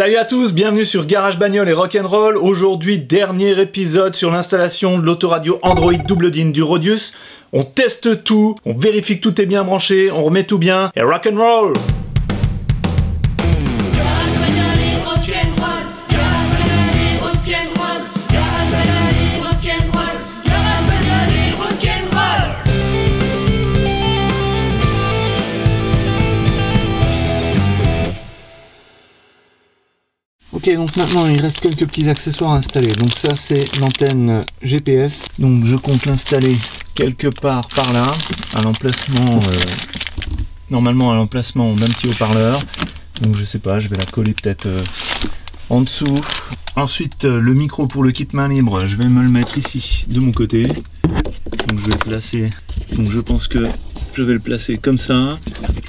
Salut à tous, bienvenue sur Garage Bagnoles et Rock'n'Roll. Aujourd'hui, dernier épisode sur l'installation de l'autoradio Android double DIN du Rodius. On teste tout, on vérifie que tout est bien branché, on remet tout bien et rock'n'roll! Ok, donc maintenant il reste quelques petits accessoires à installer. Donc ça c'est l'antenne GPS. Donc je compte l'installer quelque part par là, à l'emplacement, normalement à l'emplacement d'un petit haut-parleur. Donc je sais pas, je vais la coller peut-être en dessous. Ensuite le micro pour le kit main libre, je vais me le mettre ici de mon côté. Donc je vais le placer, donc je pense que je vais le placer comme ça.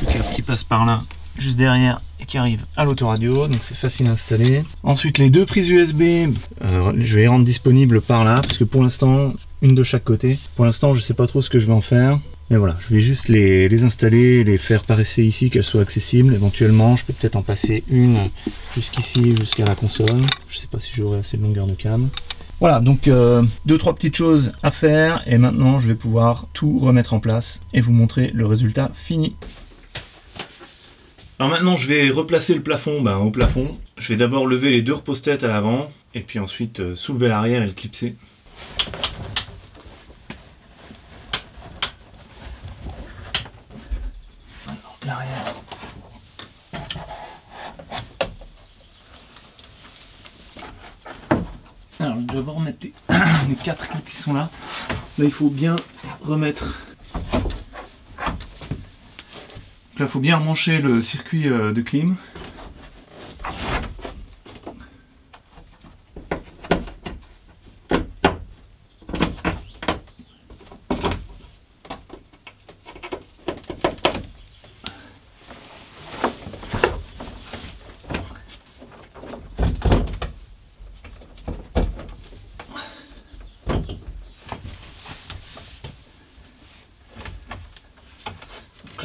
Le câble qui passe par là, juste derrière, et qui arrive à l'autoradio, donc c'est facile à installer. Ensuite les deux prises USB, je vais les rendre disponibles par là, parce que pour l'instant, une de chaque côté. Pour l'instant, je sais pas trop ce que je vais en faire, mais voilà, je vais juste les installer, les faire paraître ici, qu'elles soient accessibles. Éventuellement, je peux peut-être en passer une jusqu'ici, jusqu'à la console. Je sais pas si j'aurai assez de longueur de câble. Voilà, donc 2-3 petites choses à faire, et maintenant je vais pouvoir tout remettre en place et vous montrer le résultat fini. Alors maintenant je vais replacer le plafond au plafond. Je vais d'abord lever les deux repose-têtes à l'avant et puis ensuite soulever l'arrière et le clipser. Maintenant l'arrière. Alors je vais d'abord mettre les 4 clips qui sont là. Là il faut bien remettre. Il faut bien remancher le circuit de clim.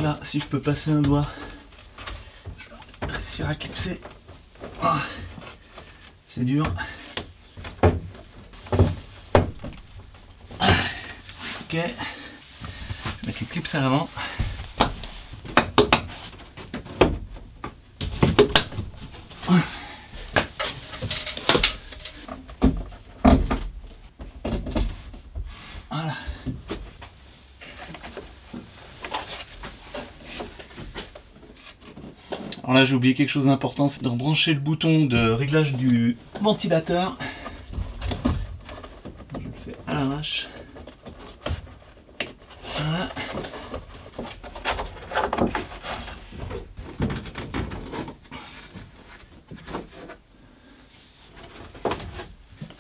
Là, si je peux passer un doigt, je vais réussir à clipser. Ah, c'est dur. Ok, je vais mettre les clips à l'avant. Alors là j'ai oublié quelque chose d'important, c'est de rebrancher le bouton de réglage du ventilateur. Je le fais à l'arrache. Voilà.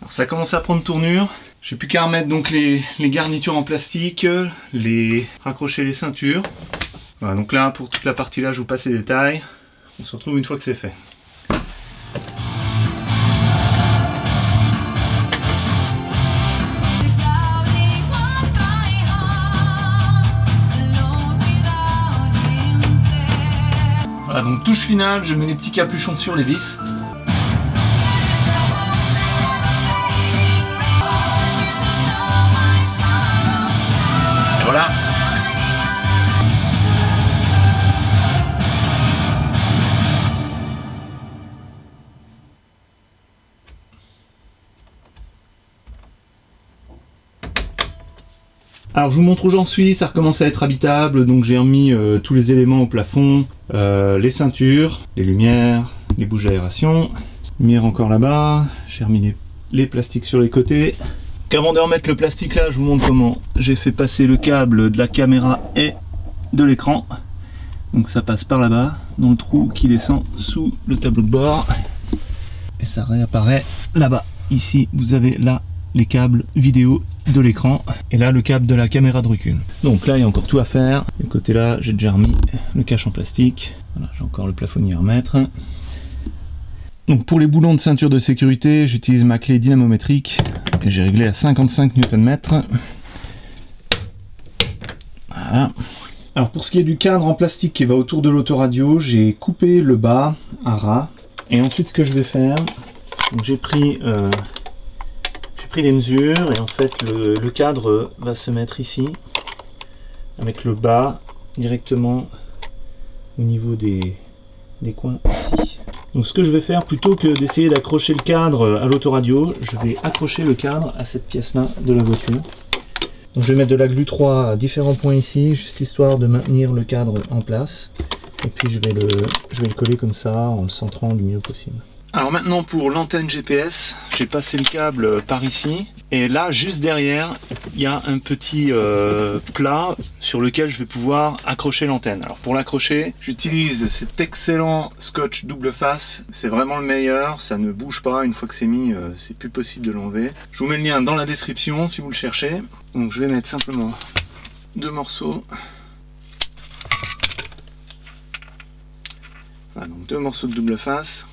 Alors ça commence à prendre tournure. J'ai plus qu'à remettre donc les garnitures en plastique, raccrocher les ceintures. Voilà, donc là pour toute la partie là je vous passe les détails. On se retrouve une fois que c'est fait. Voilà, donc touche finale, je mets les petits capuchons sur les vis. Et voilà. Alors je vous montre où j'en suis, ça recommence à être habitable, donc j'ai remis tous les éléments au plafond, les ceintures, les lumières, les bouches d'aération, lumière encore là-bas, j'ai remis les plastiques sur les côtés. Donc avant de remettre le plastique là, je vous montre comment j'ai fait passer le câble de la caméra et de l'écran. Donc ça passe par là-bas, dans le trou qui descend sous le tableau de bord, et ça réapparaît là-bas. Ici vous avez là les câbles vidéo de l'écran et là le câble de la caméra de recul. Donc là il y a encore tout à faire. Du côté là j'ai déjà remis le cache en plastique. Voilà, j'ai encore le plafonnier à remettre. Donc pour les boulons de ceinture de sécurité, j'utilise ma clé dynamométrique et j'ai réglé à 55 Nm. Voilà. Alors pour ce qui est du cadre en plastique qui va autour de l'autoradio, j'ai coupé le bas à ras Et ensuite, ce que je vais faire, j'ai pris les mesures et en fait le cadre va se mettre ici avec le bas directement au niveau des coins ici. Donc ce que je vais faire, plutôt que d'essayer d'accrocher le cadre à l'autoradio, je vais accrocher le cadre à cette pièce là de la voiture. Donc je vais mettre de la glu 3 à différents points ici, juste histoire de maintenir le cadre en place. Et puis je vais le coller comme ça, en le centrant du mieux possible. Alors maintenant pour l'antenne GPS, j'ai passé le câble par ici. Et là, juste derrière, il y a un petit plat sur lequel je vais pouvoir accrocher l'antenne. Alors pour l'accrocher, j'utilise cet excellent scotch double face. C'est vraiment le meilleur, ça ne bouge pas. Une fois que c'est mis, c'est plus possible de l'enlever. Je vous mets le lien dans la description si vous le cherchez. Donc je vais mettre simplement deux morceaux. Voilà, donc deux morceaux de double face.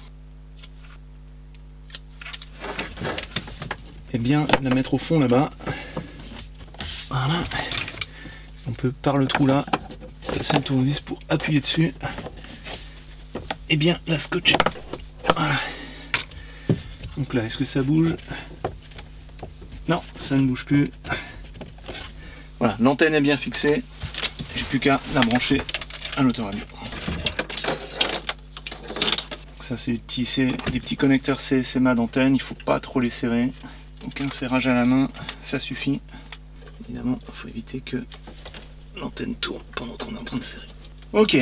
Et bien la mettre au fond là-bas. Voilà. On peut par le trou là passer le tournevis pour appuyer dessus. Et bien la scotcher. Voilà. Donc là, est-ce que ça bouge? Non, ça ne bouge plus. Voilà, l'antenne est bien fixée. J'ai plus qu'à la brancher à l'autoradio. Ça c'est des petits connecteurs SMA d'antenne, il faut pas trop les serrer. Donc un serrage à la main, ça suffit. Évidemment, il faut éviter que l'antenne tourne pendant qu'on est en train de serrer. Ok.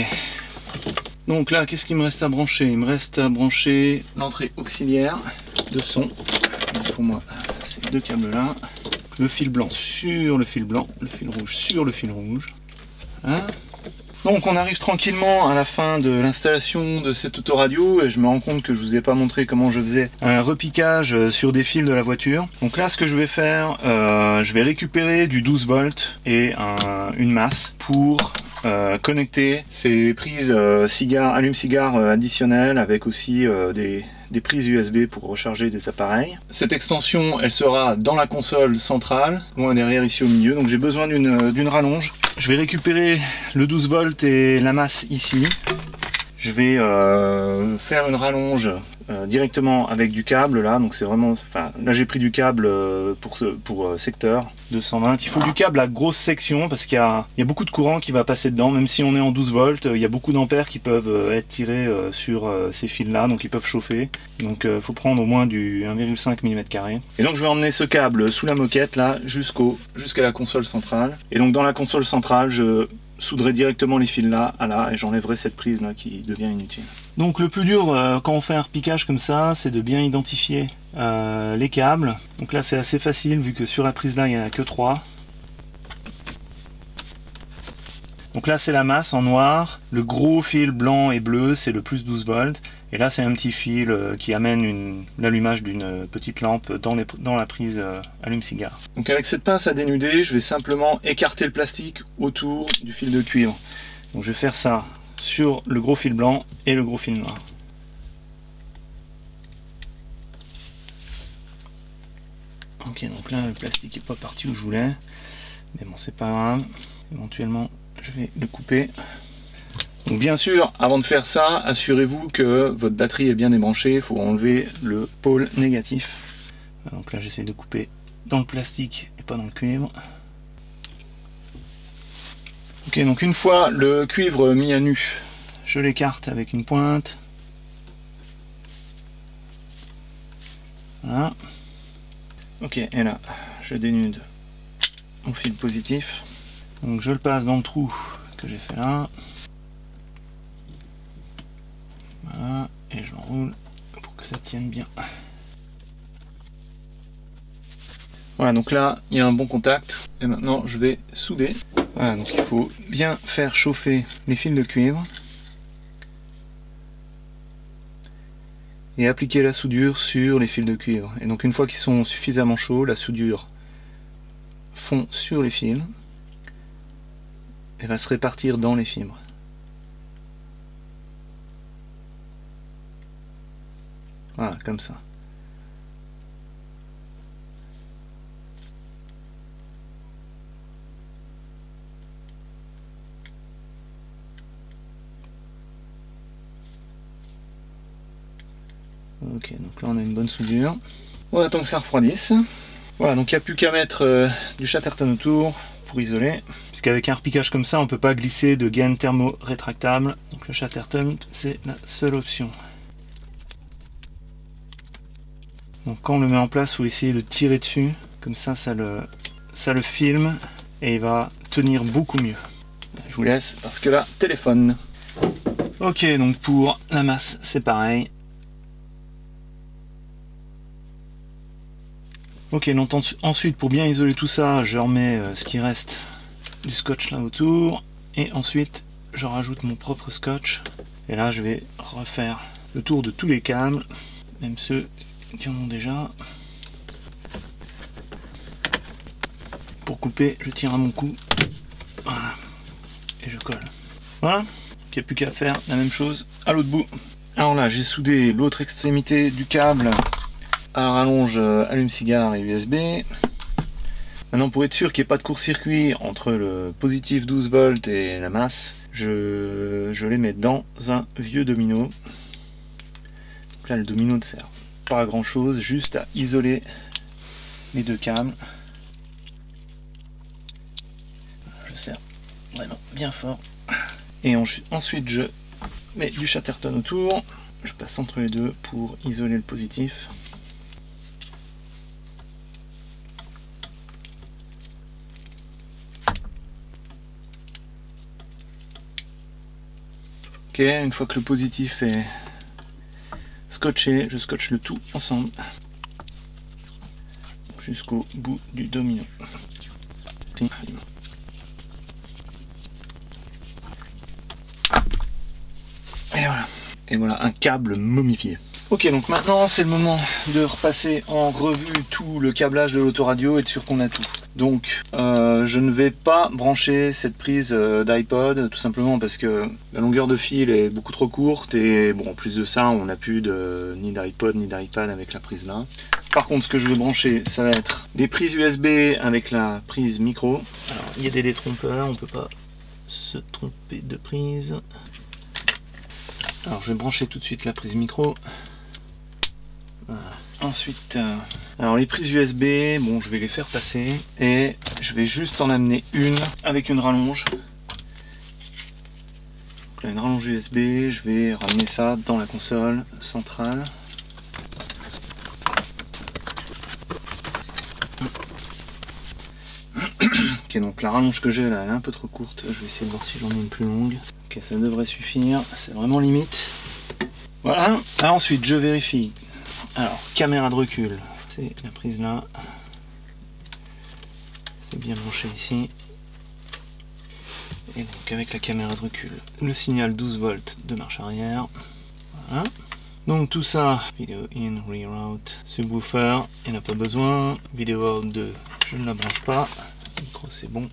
Donc là, qu'est-ce qu'il me reste à brancher? Il me reste à brancher l'entrée auxiliaire de son. Donc pour moi, ces deux câbles-là. Le fil blanc sur le fil blanc, le fil rouge sur le fil rouge. Voilà. Donc on arrive tranquillement à la fin de l'installation de cette autoradio et je me rends compte que je vous ai pas montré comment je faisais un repiquage sur des fils de la voiture. Donc là ce que je vais faire, je vais récupérer du 12 volts et une masse pour connecter ces prises allume-cigare additionnelles avec aussi des prises USB pour recharger des appareils. Cette extension, elle sera dans la console centrale, loin derrière ici au milieu, donc j'ai besoin d'une rallonge. Je vais récupérer le 12 volts et la masse ici. Je vais faire une rallonge directement avec du câble là, donc c'est vraiment, enfin là j'ai pris du câble pour secteur 220. Il faut du câble à grosse section parce qu'il y a beaucoup de courant qui va passer dedans, même si on est en 12 volts, il y a beaucoup d'ampères qui peuvent être tirés sur ces fils là, donc ils peuvent chauffer. Donc il faut prendre au moins du 1,5 mm². Et donc je vais emmener ce câble sous la moquette là jusqu'à la console centrale. Et donc dans la console centrale, je soudrer directement les fils là à là et j'enlèverai cette prise là qui devient inutile. Donc le plus dur quand on fait un repiquage comme ça, c'est de bien identifier les câbles. Donc là c'est assez facile vu que sur la prise là il n'y en a que 3. Donc là c'est la masse en noir, le gros fil blanc et bleu c'est le plus 12 volts et là c'est un petit fil qui amène l'allumage d'une petite lampe dans la prise allume-cigare. Donc avec cette pince à dénuder, je vais simplement écarter le plastique autour du fil de cuivre. Donc je vais faire ça sur le gros fil blanc et le gros fil noir. Ok, donc là le plastique n'est pas parti où je voulais, mais bon c'est pas grave, éventuellement je vais le couper. Donc bien sûr, avant de faire ça, assurez-vous que votre batterie est bien débranchée. Il faut enlever le pôle négatif. Donc là, j'essaie de couper dans le plastique et pas dans le cuivre. Ok, donc une fois le cuivre mis à nu, je l'écarte avec une pointe. Voilà. Ok, et là, je dénude mon fil positif. Donc je le passe dans le trou que j'ai fait là. Voilà, et je l'enroule pour que ça tienne bien. Voilà, donc là, il y a un bon contact. Et maintenant, je vais souder. Voilà, donc il faut bien faire chauffer les fils de cuivre. Et appliquer la soudure sur les fils de cuivre. Et donc une fois qu'ils sont suffisamment chauds, la soudure fond sur les fils. Elle va se répartir dans les fibres. Voilà, comme ça. Ok, donc là on a une bonne soudure. On attend que ça refroidisse. Voilà, donc il n'y a plus qu'à mettre du chatterton autour pour isoler. Puisqu'avec un repiquage comme ça, on ne peut pas glisser de gaine thermo-rétractable. Donc le chatterton, c'est la seule option. Donc quand on le met en place, il faut essayer de tirer dessus. Comme ça, ça le filme et il va tenir beaucoup mieux. Je vous laisse parce que là, téléphone. Ok, donc pour la masse, c'est pareil. Ok, donc ensuite pour bien isoler tout ça, je remets ce qui reste du scotch là autour et ensuite je rajoute mon propre scotch et là je vais refaire le tour de tous les câbles, même ceux qui en ont déjà. Pour couper, je tire à mon cou, voilà, et je colle. Voilà, donc il n'y a plus qu'à faire la même chose à l'autre bout. Alors là, j'ai soudé l'autre extrémité du câble. Alors rallonge allume-cigare et USB. Maintenant, pour être sûr qu'il n'y ait pas de court-circuit entre le positif 12 volts et la masse, je les mets dans un vieux domino. Donc là, le domino ne sert pas à grand chose, juste à isoler les deux câbles. Je serre vraiment bien fort. Et ensuite, je mets du chatterton autour. Je passe entre les deux pour isoler le positif. Ok, une fois que le positif est scotché, je scotche le tout ensemble jusqu'au bout du domino. Et voilà un câble momifié. Ok, donc maintenant c'est le moment de repasser en revue tout le câblage de l'autoradio et de sûr qu'on a tout. Donc je ne vais pas brancher cette prise d'iPod, tout simplement parce que la longueur de fil est beaucoup trop courte et bon, en plus de ça on n'a plus ni d'iPod ni d'iPad avec la prise là. Par contre, ce que je vais brancher, ça va être les prises USB avec la prise micro. Alors il y a des détrompeurs, on peut pas se tromper de prise. Alors je vais brancher tout de suite la prise micro. Voilà. Ensuite, alors les prises USB, bon, je vais les faire passer et je vais juste en amener une avec une rallonge. Donc là, une rallonge USB, je vais ramener ça dans la console centrale. Ok, donc la rallonge que j'ai là, elle est un peu trop courte, je vais essayer de voir si j'en ai une plus longue. Ok, ça devrait suffire, c'est vraiment limite. Voilà, alors, ensuite je vérifie. Alors, caméra de recul, c'est la prise là, c'est bien branché ici, et donc avec la caméra de recul, le signal 12 volts de marche arrière, voilà. Donc tout ça, vidéo in, reroute, subwoofer, il n'y en a pas besoin, vidéo out 2, je ne la branche pas, micro c'est bon,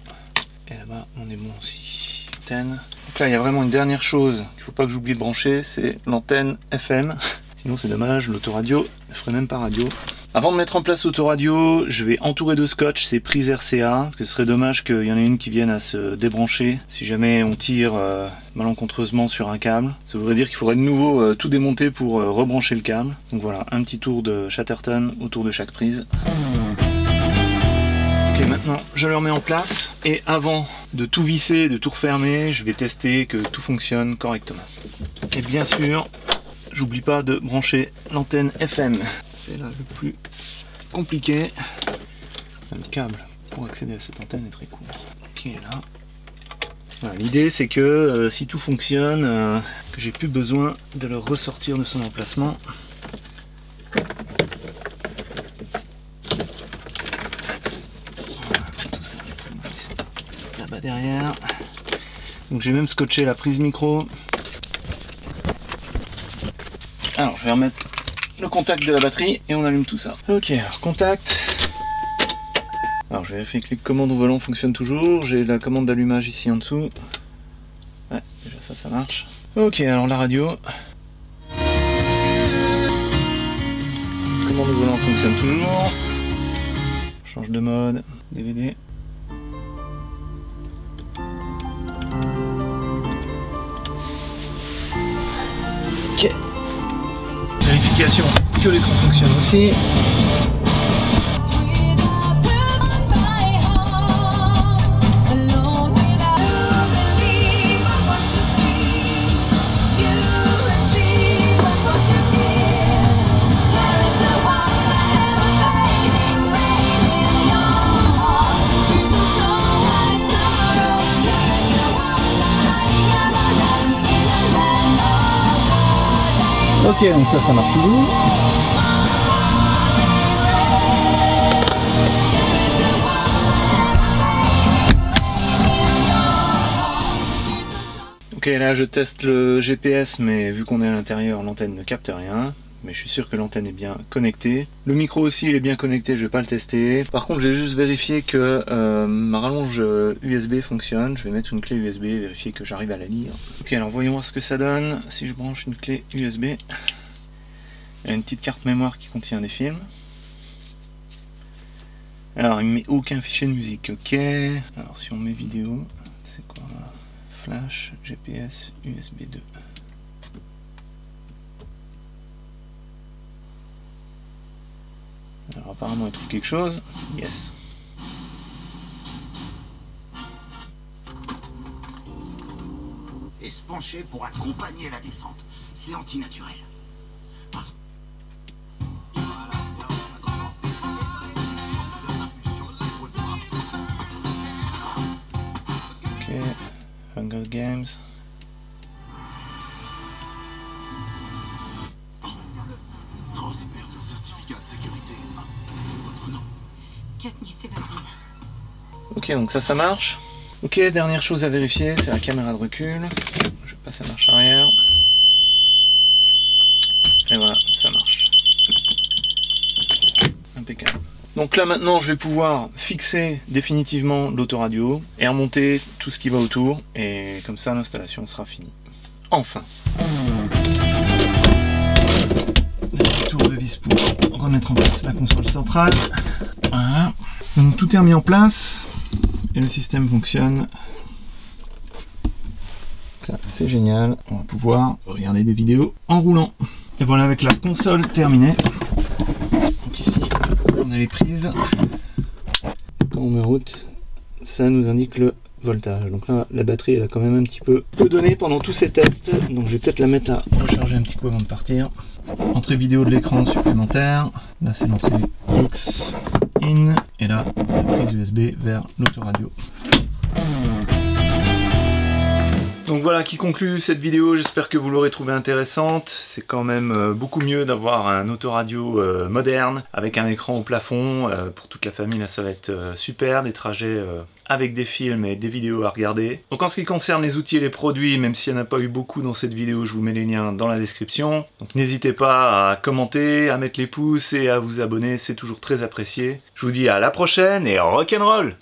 et là-bas on est bon aussi. Antenne. Donc là il y a vraiment une dernière chose qu'il ne faut pas que j'oublie de brancher, c'est l'antenne FM. Sinon c'est dommage, l'autoradio ne ferait même pas radio. Avant de mettre en place l'autoradio, je vais entourer de scotch ces prises RCA, parce que ce serait dommage qu'il y en ait une qui vienne à se débrancher si jamais on tire malencontreusement sur un câble. Ça voudrait dire qu'il faudrait de nouveau tout démonter pour rebrancher le câble. Donc voilà, un petit tour de chatterton autour de chaque prise. Ok, maintenant je le remets en place et avant de tout visser, de tout refermer, je vais tester que tout fonctionne correctement. Et bien sûr, j'oublie pas de brancher l'antenne FM. C'est là le plus compliqué. Le câble pour accéder à cette antenne est très court. Ok, là. Voilà, l'idée c'est que si tout fonctionne, que j'ai plus besoin de le ressortir de son emplacement. Voilà, tout ça ici. Là-bas derrière. Donc j'ai même scotché la prise micro. Alors je vais remettre le contact de la batterie et on allume tout ça. Ok, alors contact. Alors je vérifie que les commandes au volant fonctionnent toujours. J'ai la commande d'allumage ici en dessous. Ouais, déjà ça marche. Ok, alors la radio. Commande au volant fonctionne toujours. Change de mode, DVD. indication que l'écran fonctionne aussi. Ok, donc ça marche toujours. Ok, là je teste le GPS, mais vu qu'on est à l'intérieur, l'antenne ne capte rien. Mais je suis sûr que l'antenne est bien connectée. Le micro aussi, il est bien connecté, je vais pas le tester. Par contre, j'ai juste vérifié que ma rallonge USB fonctionne. Je vais mettre une clé USB, vérifier que j'arrive à la lire. Ok, alors voyons voir ce que ça donne. Si je branche une clé USB, il y a une petite carte mémoire qui contient des films. Alors, il ne met aucun fichier de musique, ok. Alors, si on met vidéo, c'est quoi? Flash, GPS, USB 2. Alors apparemment il trouve quelque chose, yes. Et se pencher pour accompagner la descente, c'est antinaturel. Parce... Ok, Hunger Games. Ok, donc ça marche. Ok, dernière chose à vérifier, c'est la caméra de recul. Je passe à marche arrière. Et voilà, ça marche. Impeccable. Donc là maintenant, je vais pouvoir fixer définitivement l'autoradio et remonter tout ce qui va autour. Et comme ça, l'installation sera finie. Enfin. Tour de vis pour remettre en place la console centrale. Voilà. Donc tout est remis en place. Et le système fonctionne. C'est génial. On va pouvoir regarder des vidéos en roulant. Et voilà, avec la console terminée. Donc ici, on a les prises. Quand on met route, ça nous indique le voltage. Donc là, la batterie, elle a quand même un petit peu donné pendant tous ces tests. Donc je vais peut-être la mettre à recharger un petit coup avant de partir. Entrée vidéo de l'écran supplémentaire. Là, c'est l'entrée aux in. Et là, la prise USB vers l'autoradio. Donc voilà qui conclut cette vidéo, j'espère que vous l'aurez trouvée intéressante. C'est quand même beaucoup mieux d'avoir un autoradio moderne avec un écran au plafond. Pour toute la famille, là ça va être super, des trajets avec des films et des vidéos à regarder. Donc en ce qui concerne les outils et les produits, même s'il n'y en a pas eu beaucoup dans cette vidéo, je vous mets les liens dans la description. Donc n'hésitez pas à commenter, à mettre les pouces et à vous abonner, c'est toujours très apprécié. Je vous dis à la prochaine et rock'n'roll!